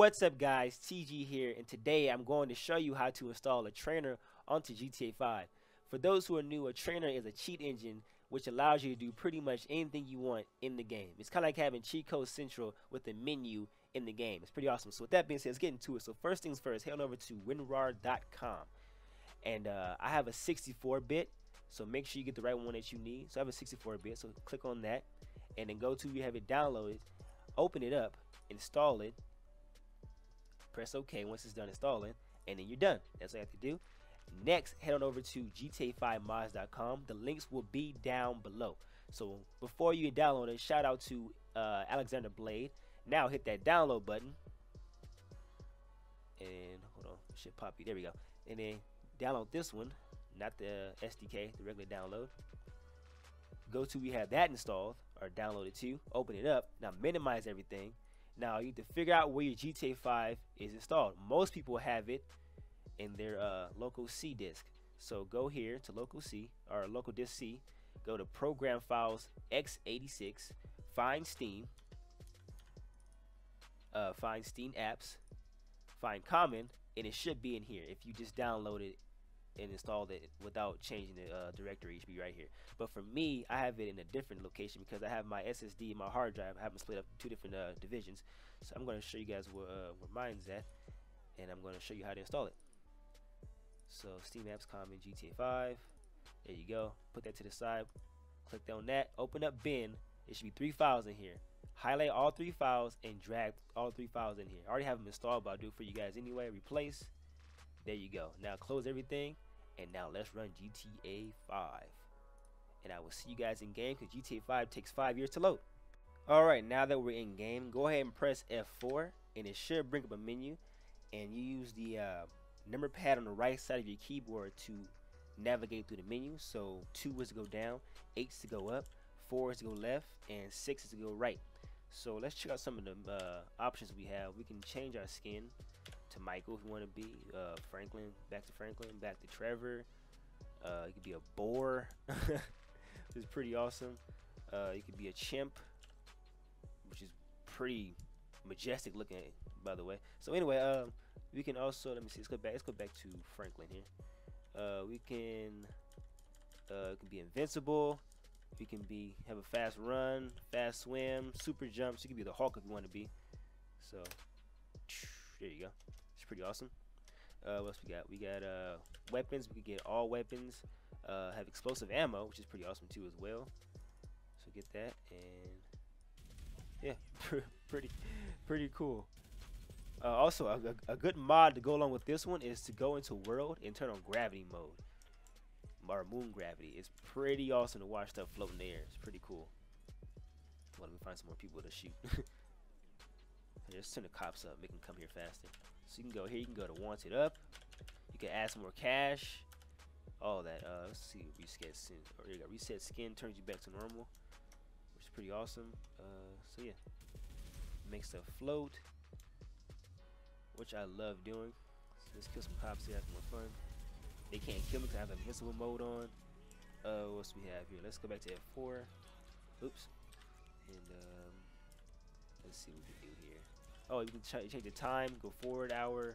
What's up guys, TG here, and today I'm going to show you how to install a trainer onto GTA 5. For those who are new, a trainer is a cheat engine which allows you to do pretty much anything you want in the game. It's kind of like having Cheat Code Central with a menu in the game. It's pretty awesome. So with that being said, let's get into it. So first things first, head on over to winrar.com. And I have a 64-bit, so make sure you get the right one that you need. So I have a 64-bit, so click on that. And then go to, you have it downloaded, open it up, install it. Press OK once it's done installing, and then you're done. That's what you have to do. Next, head on over to gta5mods.com. The links will be down below. So before you download it, shout out to Alexander Blade. Now hit that download button, and hold on, shit poppy. There we go. And then download this one, not the SDK, the regular download. Go to, we have that installed or downloaded too. Open it up. Now minimize everything. Now you need to figure out where your GTA 5 is installed. Most people have it in their local C disk. So go here to local C or local disk C. Go to program files x86. Find Steam. Find Steam apps. Find common, and it should be in here. If you just downloaded and installed it without changing the directory, it should be right here. But for me, I have it in a different location because I have my SSD and my hard drive. I have them split up two different divisions. So I'm going to show you guys where mine's at, and I'm going to show you how to install it. So Steam apps, common, GTA 5. There you go. Put that to the side. Click on that. Open up bin. It should be 3 files in here. Highlight all 3 files and drag all 3 files in here. I already have them installed, but I'll do it for you guys anyway. Replace. There you go. Now close everything. And now let's run GTA 5. And I will see you guys in game because GTA 5 takes 5 years to load. Alright, now that we're in game, go ahead and press F4. And it should bring up a menu. And you use the number pad on the right side of your keyboard to navigate through the menu. So 2 is to go down, 8 is to go up, 4 is to go left, and 6 is to go right. So let's check out some of the options we have. We can change our skin to Michael if you want to be, Franklin, back to Franklin, back to Trevor. You could be a boar, which is pretty awesome. You could be a chimp, which is pretty majestic looking, by the way. So anyway, we can also, let me see, let's go back to Franklin here. We can be invincible. You can be, have a fast run, fast swim, super jumps. You can be the Hulk if you want to be. So there you go. It's pretty awesome. What else we got? We got weapons. We can get all weapons. Have explosive ammo, which is pretty awesome too as well. So get that, and yeah, pretty cool. Also, a good mod to go along with this one is to go into world and turn on gravity mode. Or moon gravity. It's pretty awesome to watch stuff floating there. It's pretty cool. Well, let me find some more people to shoot. Just send the cops up, make them come here faster. So you can go here, you can go to wanted up, you can add some more cash, all that. Let's see, reset skin, or there you go, reset skin turns you back to normal, which is pretty awesome. So yeah, makes stuff float, which I love doing. So let's kill some cops here, have more fun. They can't kill me because I have invincible mode on. What else we have here? Let's go back to F4. Oops. And let's see what we can do here. Oh, you can change the time. Go forward hour,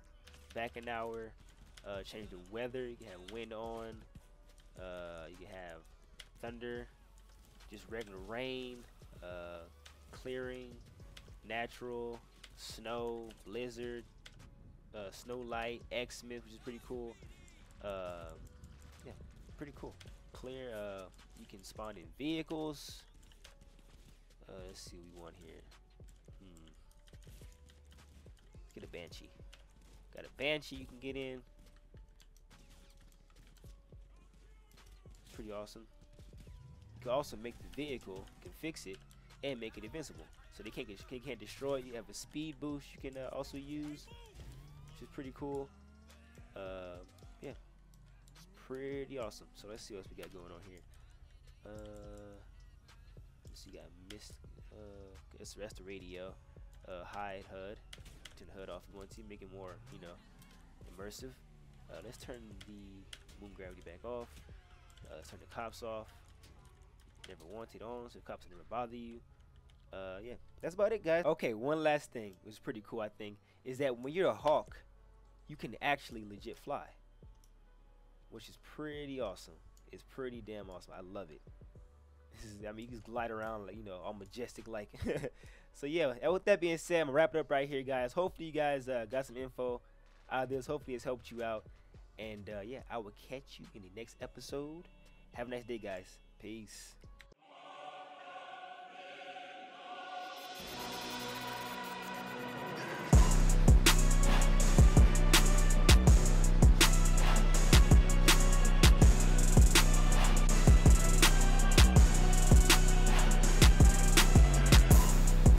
back an hour. Change the weather. You can have wind on. You can have thunder. Just regular rain. Clearing. Natural. Snow. Blizzard. Snow light. X-Smith, which is pretty cool. Yeah, pretty cool. Clear. You can spawn in vehicles. Let's see what we want here. Get a banshee. Got a banshee you can get in. It's pretty awesome. You can also make the vehicle, you can fix it, and make it invincible, so they can't get, can't destroy it. You have a speed boost you can also use, which is pretty cool. Yeah. Pretty awesome. So let's see what else we got going on here. Let's see, you got missed. That's the radio. Hide HUD. Turn HUD off. We want to make it more, you know, immersive. Let's turn the moon gravity back off. Let's turn the cops off. Never wanted on, so the cops never bother you. Yeah, that's about it, guys. Okay, one last thing, which is pretty cool, I think, is that when you're a hawk, you can actually legit fly, which is pretty awesome. It's pretty damn awesome. I love it. This is, I mean, you can just glide around, like, you know, all majestic like. So yeah, with that being said, I'm gonna wrap it up right here, guys. Hopefully you guys got some info out of this. Hopefully it's helped you out. And yeah, I will catch you in the next episode. Have a nice day, guys. Peace.